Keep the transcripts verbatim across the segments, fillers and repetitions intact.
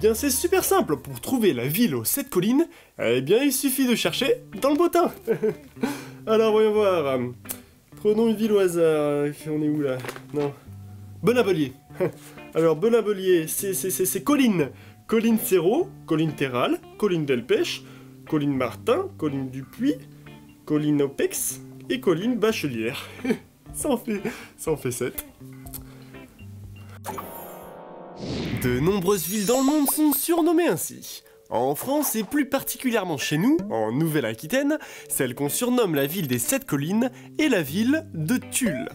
bien c'est super simple, pour trouver la ville aux sept collines, eh bien il suffit de chercher dans le bottin. Alors voyons voir, prenons une ville au hasard, on est où là? Non, Benabalier. Alors Benabalier, c'est collines, colline Cérou, colline Terral, colline Delpech, colline Martin, colline Dupuis, colline Opex et colline Bachelière. Ça en fait, ça en fait sept. De nombreuses villes dans le monde sont surnommées ainsi. En France et plus particulièrement chez nous, en Nouvelle-Aquitaine, celle qu'on surnomme la ville des sept collines est la ville de Tulle.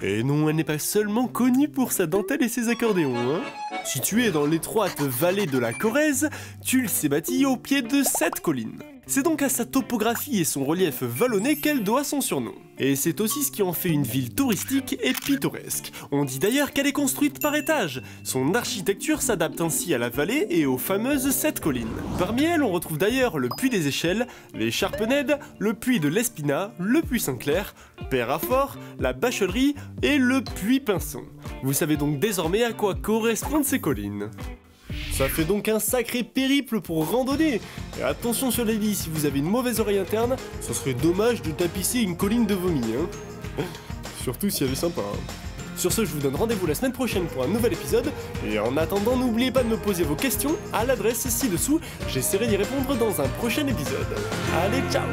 Et non, elle n'est pas seulement connue pour sa dentelle et ses accordéons, hein. Située dans l'étroite vallée de la Corrèze, Tulle s'est bâtie au pied de sept collines. C'est donc à sa topographie et son relief vallonné qu'elle doit son surnom. Et c'est aussi ce qui en fait une ville touristique et pittoresque. On dit d'ailleurs qu'elle est construite par étages. Son architecture s'adapte ainsi à la vallée et aux fameuses sept collines. Parmi elles, on retrouve d'ailleurs le Puy des Échelles, les Charpenèdes, le Puy de l'Espina, le Puy Saint-Clair, Perrafort, la Bachelière et le Puy Pinson. Vous savez donc désormais à quoi correspondent ces collines. Ça fait donc un sacré périple pour randonner. Et attention sur les lits, si vous avez une mauvaise oreille interne, ça serait dommage de tapisser une colline de vomi, hein. Surtout si elle est sympa, hein. Sur ce, je vous donne rendez-vous la semaine prochaine pour un nouvel épisode. Et en attendant, n'oubliez pas de me poser vos questions à l'adresse ci-dessous. J'essaierai d'y répondre dans un prochain épisode. Allez, ciao!